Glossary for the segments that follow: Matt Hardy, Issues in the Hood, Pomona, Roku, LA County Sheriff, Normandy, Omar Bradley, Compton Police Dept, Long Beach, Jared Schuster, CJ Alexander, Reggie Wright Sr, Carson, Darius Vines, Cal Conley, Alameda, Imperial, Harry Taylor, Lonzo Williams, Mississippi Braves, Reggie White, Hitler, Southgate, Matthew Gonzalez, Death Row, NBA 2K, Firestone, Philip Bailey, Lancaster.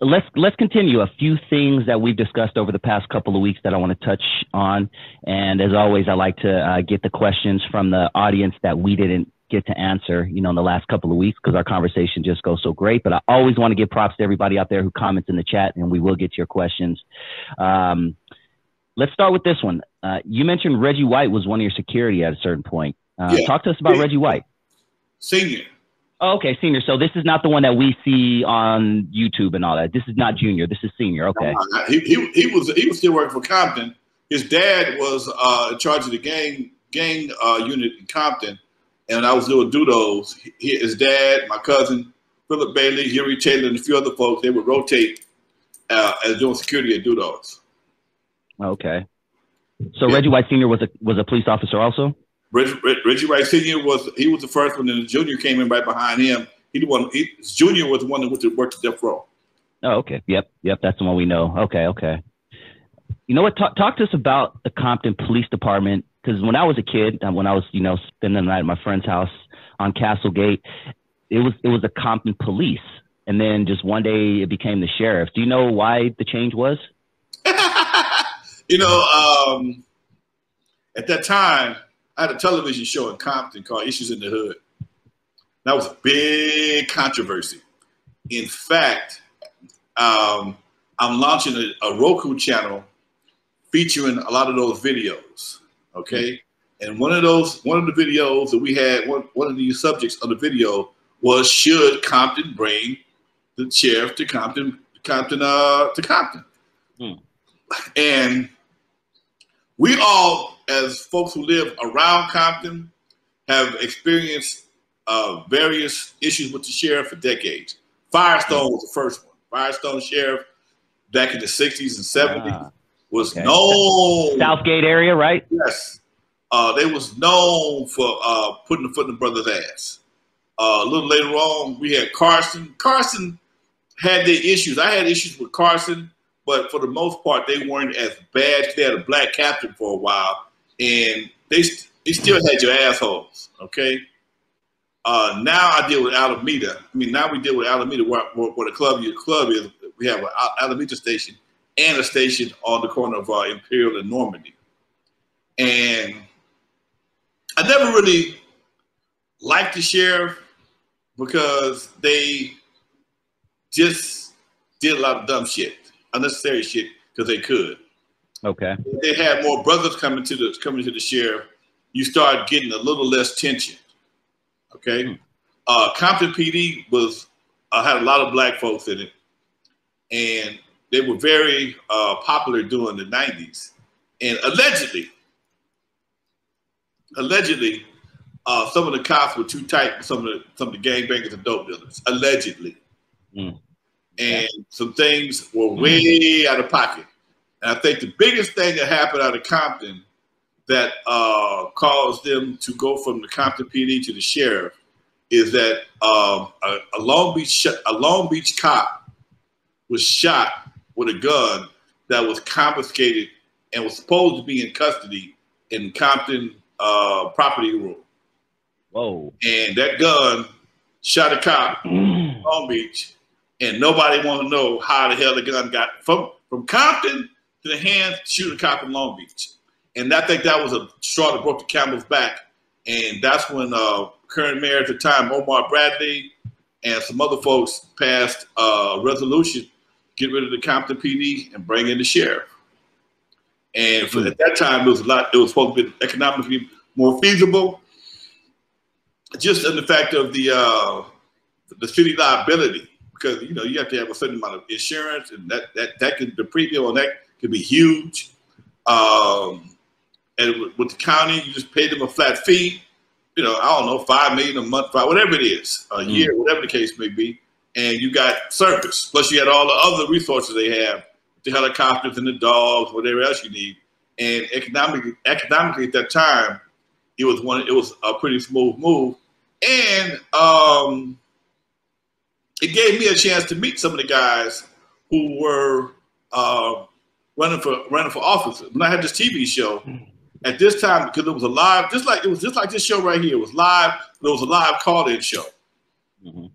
let's continue a few things that we've discussed over the past couple of weeks that I want to touch on. And as always, I like to get the questions from the audience that we didn't get to answer, you know, in the last couple of weeks, because our conversation just goes so great. But I always want to give props to everybody out there who comments in the chat, and we will get to your questions. Let's start with this one. You mentioned Reggie White was one of your security at a certain point. Yeah. Talk to us about Reggie White. Senior. Oh, okay, Senior. So this is not the one that we see on YouTube and all that. This is not Junior. This is Senior. Okay. No, he was still working for Compton. His dad was in charge of the gang unit in Compton, and I was doing dudos. His dad, my cousin, Philip Bailey, Harry Taylor, and a few other folks, they would rotate as doing security at dudos. Okay. So yeah. Reggie White Sr. was a police officer also? Reggie Wright Sr. was the first one, and Junior came in right behind him. Junior was the one that worked Death Row. Oh, okay. Yep. That's the one we know. Okay. You know what? Talk to us about the Compton Police Department, because when I was a kid, when I was, you know, spending the night at my friend's house on Castlegate, it was the Compton Police, and then just one day it became the Sheriff. Do you know why the change was? At that time, I had a television show in Compton called Issues in the Hood. That was a big controversy. In fact, I'm launching a Roku channel featuring a lot of those videos. Okay. And one of the videos that we had, one of the subjects of the video was, should Compton bring the sheriff to Compton? And we all, as folks who live around Compton, have experienced various issues with the sheriff for decades. Firestone was the first one. Firestone Sheriff back in the 60s and 70s was known. Southgate area, right? Yes. They was known for putting the foot in the brother's ass. A little later on, we had Carson. Carson had their issues. I had issues with Carson, but for the most part, they weren't as bad. They had a black captain for a while. And they still had your assholes, okay? Now I deal with Alameda. I mean, now we deal with Alameda, where the club is. We have an Alameda station and a station on the corner of Imperial and Normandy. And I never really liked the sheriff because they just did a lot of dumb shit, unnecessary shit, because they could. Okay. They had more brothers coming to the sheriff. You start getting a little less tension. Okay. Compton PD had a lot of black folks in it, and they were very popular during the 90s. And allegedly, some of the cops were too tight with some of the gangbangers and dope dealers. Allegedly, and some things were way out of pocket. And I think the biggest thing that happened out of Compton that caused them to go from the Compton PD to the sheriff is that a Long Beach cop was shot with a gun that was confiscated and was supposed to be in custody in Compton property rule. Whoa! And that gun shot a cop in Long Beach, and nobody wanted to know how the hell the gun got from Compton to the hands shooting cop in Long Beach. And I think that was a straw that broke the camel's back. And that's when current mayor at the time, Omar Bradley, and some other folks passed a resolution to get rid of the Compton PD and bring in the sheriff. And at that time, it was supposed to be economically more feasible, just in the fact of the city liability, because you know you have to have a certain amount of insurance, and the premium on that can be huge. And with the county, you just pay them a flat fee, you know, I don't know, $5 million a month, whatever it is, a year, whatever the case may be, and you got service. Plus you had all the other resources they have, the helicopters and the dogs, whatever else you need. And economically at that time, it was a pretty smooth move. And it gave me a chance to meet some of the guys who were running for office. When I had this TV show, at this time, because it was a live, just like this show right here, it was live, but it was a live call-in show.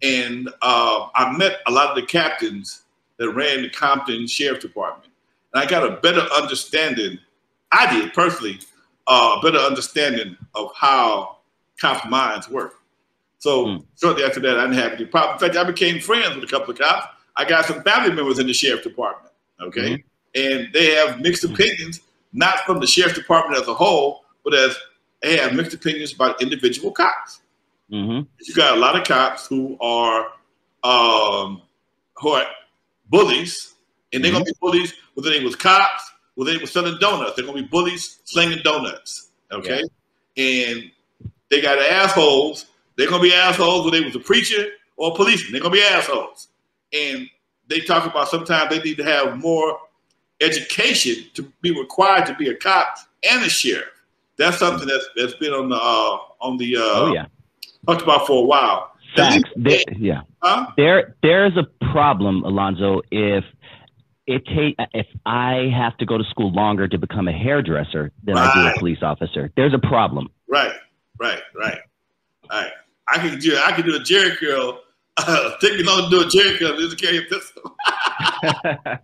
And I met a lot of the captains that ran the Compton Sheriff Department. And I got a better understanding, I did personally, a better understanding of how cops' minds work. So shortly after that, I didn't have any problem. In fact, I became friends with a couple of cops. I got some family members in the Sheriff's Department, okay? And they have mixed opinions, not from the Sheriff's Department as a whole, but as they have mixed opinions about individual cops. You got a lot of cops who are bullies, and they're gonna be bullies whether they was cops, whether they was selling donuts. They're gonna be bullies slinging donuts, okay? And they got assholes. They're gonna be assholes whether they was a preacher or a policeman. They're gonna be assholes. And they talk about sometimes they need to have more education to be required to be a cop and a sheriff. That's something that's been on the talked about for a while. Facts. There is a problem, Alonzo. If I have to go to school longer to become a hairdresser than I do a police officer, there's a problem. Right. I can do a Jerry curl. Take me long to do a Jerry curl. Just carry a pistol. I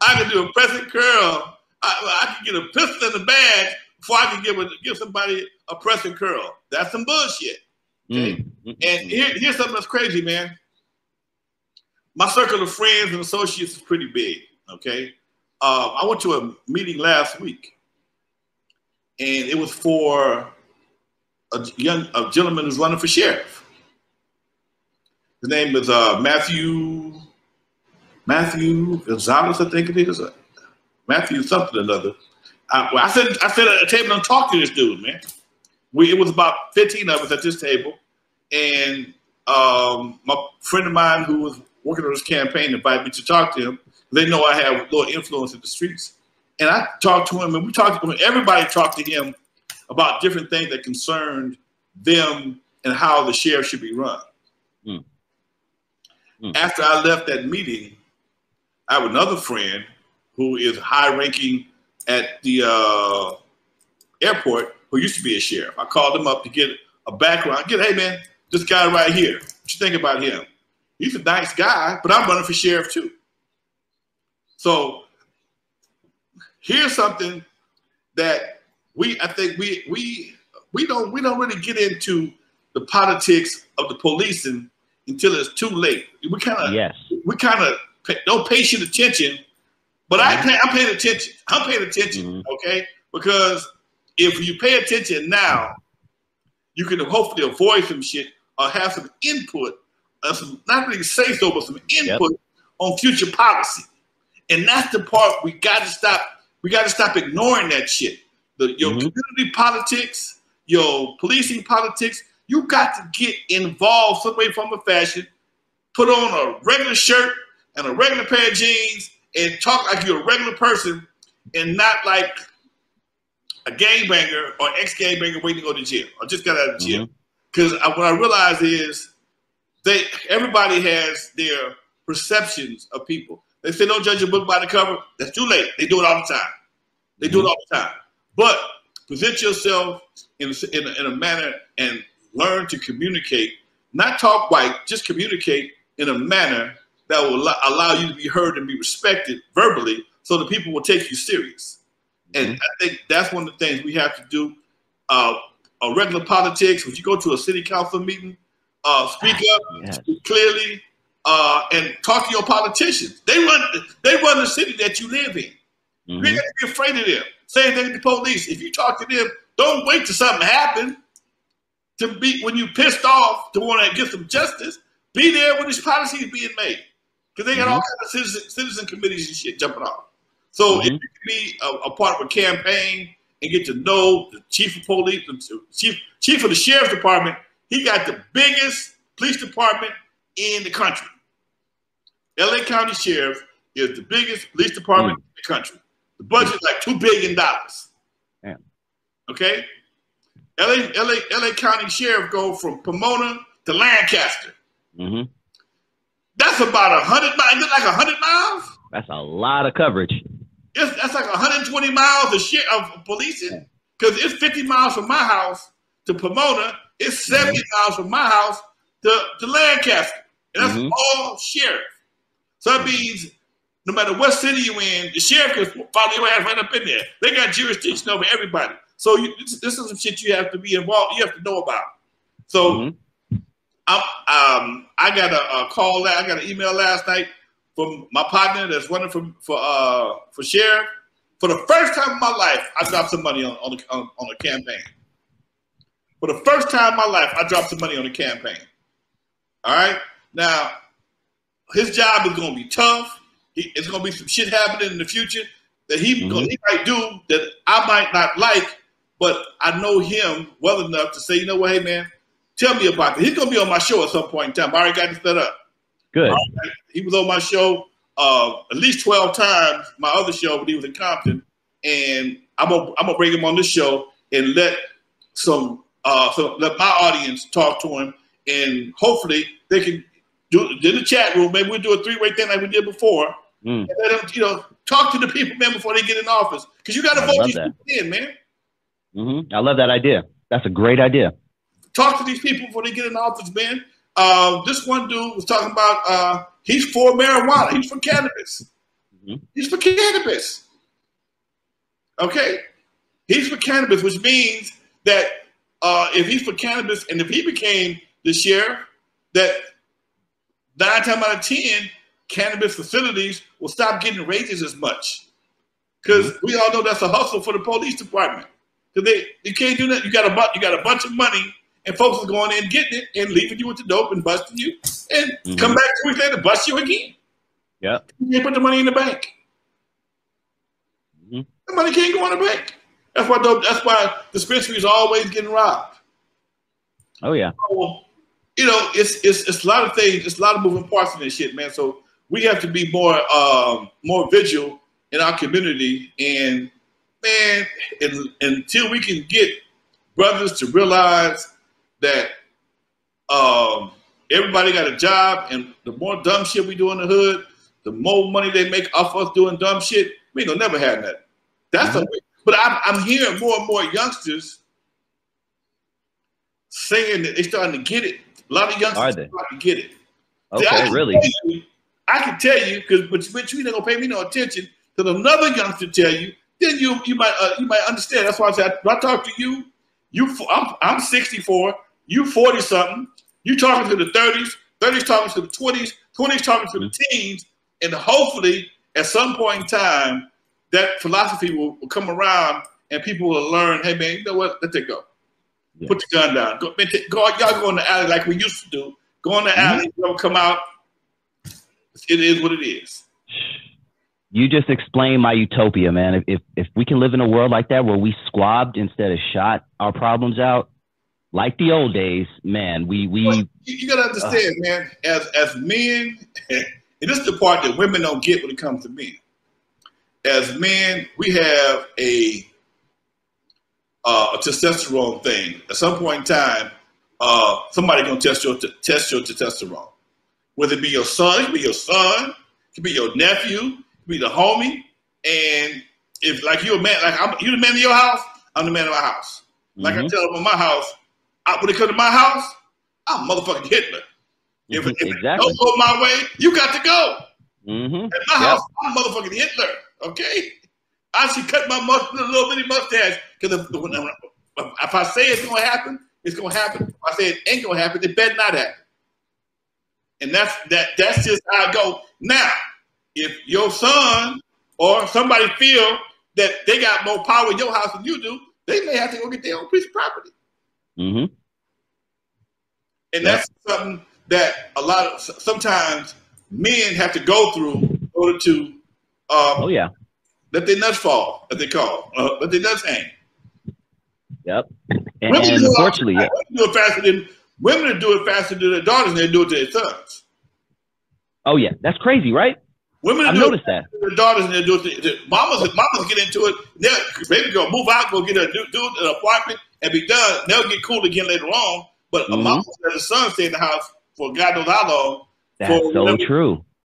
can do a pressing curl. I can get a pistol in the bag before I can give somebody a pressing curl. That's some bullshit. Okay? And here's something that's crazy, man. My circle of friends and associates is pretty big, okay? I went to a meeting last week, and it was for a gentleman who's running for sheriff. His name is Matthew Gonzalez, I think it is. Matthew something or another. I said at a table, I'm talking to this dude, man. It was about 15 of us at this table, and my friend of mine who was working on this campaign invited me to talk to him. They know I have a little influence in the streets. And I talked to him, and we talked to him. Everybody talked to him about different things that concerned them and how the sheriff should be run. After I left that meeting, I have another friend who is high-ranking at the airport, who used to be a sheriff. I called him up to get a background. Hey, man, this guy right here, what you think about him? He's a nice guy, but I'm running for sheriff too. So here's something that I think we don't really get into the politics of the policing until it's too late. We kind of don't pay shit attention. But I'm paying attention, okay? Because if you pay attention now, you can hopefully avoid some shit or have some input, not really say so, but some input on future policy. And that's the part we got to stop. We got to stop ignoring that shit. Your community politics, your policing politics, you got to get involved some way, form, or fashion. Put on a regular shirt and a regular pair of jeans, and talk like you're a regular person and not like a gangbanger or ex-gangbanger waiting to go to jail or just got out of jail. Because what I realize is everybody has their perceptions of people. They say, don't judge a book by the cover. That's too late. They do it all the time. They do it all the time. But present yourself in a manner and learn to communicate, not talk white, just communicate in a manner that will allow you to be heard and be respected verbally so that people will take you serious. And I think that's one of the things we have to do. Regular politics, when you go to a city council meeting, speak up, speak clearly, and talk to your politicians. They run the city that you live in. You ain't got to be afraid of them. Same thing to the police. If you talk to them, don't wait till something happens. When you're pissed off to want to get some justice, be there when this policy is being made. Because they got all kinds of citizen committees and shit jumping off. So if you can be a part of a campaign and get to know the chief of police, the chief of the sheriff's department, he got the biggest police department in the country. LA County Sheriff is the biggest police department in the country. The budget is like $2 billion. Damn. Okay? LA County Sheriff go from Pomona to Lancaster. That's about 100 miles. Is it like 100 miles? That's a lot of coverage. That's like 120 miles of policing. Because it's 50 miles from my house to Pomona. It's 70 miles from my house to Lancaster. And that's all sheriff. So that means no matter what city you're in, the sheriff can follow your ass right up in there. They got jurisdiction over everybody. So this is some shit you have to be involved. You have to know about. So I got a call. I got an email last night from my partner that's running for sheriff. For the first time in my life, I dropped some money on a campaign. For the first time in my life, I dropped some money on a campaign. All right? Now, his job is going to be tough. It's going to be some shit happening in the future that he might do that I might not like, but I know him well enough to say, you know what, hey, man, tell me about it. He's going to be on my show at some point in time. I already got this set up. Good. Right. He was on my show at least 12 times, my other show, when he was in Compton. And I'm gonna bring him on this show and let let my audience talk to him, and hopefully they can do it in the chat room. Maybe we'll do a three-way thing like we did before. And let them, you know, talk to the people, man, before they get in office. Because you got to vote these people in, man. I love that idea. That's a great idea. Talk to these people before they get in office, man. This one dude was talking about he's for marijuana. He's for cannabis. He's for cannabis. Okay? He's for cannabis, which means that if he's for cannabis and if he became the sheriff, that 9 times out of 10, cannabis facilities will stop getting raises as much. Because we all know that's a hustle for the police department. Because you can't do that. You got a bunch of money. And folks are going in, getting it, and leaving you with the dope and busting you, and come back 2 weeks later, bust you again. Yeah, you can't put the money in the bank. The money can't go in the bank. That's why dope. That's why dispensaries are always getting robbed. Oh yeah. So, you know, it's a lot of things. It's a lot of moving parts in this shit, man. So we have to be more more vigilant in our community, and man, until we can get brothers to realize that everybody got a job, and the more dumb shit we do in the hood, the more money they make off us doing dumb shit. We ain't gonna never have that. That's a, but I'm hearing more and more youngsters saying that they're starting to get it. A lot of youngsters are starting to get it. Okay, see, really? I can tell you, because but you ain't gonna pay me no attention till another youngster tell you. Then you might understand. That's why I said when I talk to you. I'm 64. You 40 something, you talking to the 30s, 30s talking to the 20s, 20s talking to the teens, and hopefully at some point in time that philosophy will come around and people will learn, hey man, you know what, let that go. Yeah. Put the gun down. Y'all go in the alley like we used to do. Go in the alley, don't come out. It is what it is. You just explained my utopia, man. If we can live in a world like that where we squabbed instead of shot our problems out, like the old days, man, you gotta understand, man, as men, and this is the part that women don't get when it comes to men. As men, we have a testosterone thing. At some point in time, somebody gonna test your testosterone. Whether it be your son, it could be your son, it could be your nephew, it could be the homie. And if like you're a man, like you're the man of your house, I'm the man of my house. Like I tell them in my house. When it comes to my house, I'm motherfucking Hitler. If it don't go my way, you got to go. At my house, I'm motherfucking Hitler. Okay, I should cut my little bitty mustache because if I say it's gonna happen, it's gonna happen. If I say it ain't gonna happen, it better not happen. And that's just how I go. Now, if your son or somebody feel that they got more power in your house than you do, they may have to go get their own piece of property. And that's something that sometimes men have to go through in order to let their nuts fall, as they call, let their nuts hang. And unfortunately, women do it faster to their daughters than they do it to their sons. Oh yeah, that's crazy, right? Women do it faster to their daughters than they do it to mamas get into it. Baby girl, move out, go get a dude an apartment and be done. They'll get cool again later on. But a mom and a son stay in the house for God knows how long. That's so true.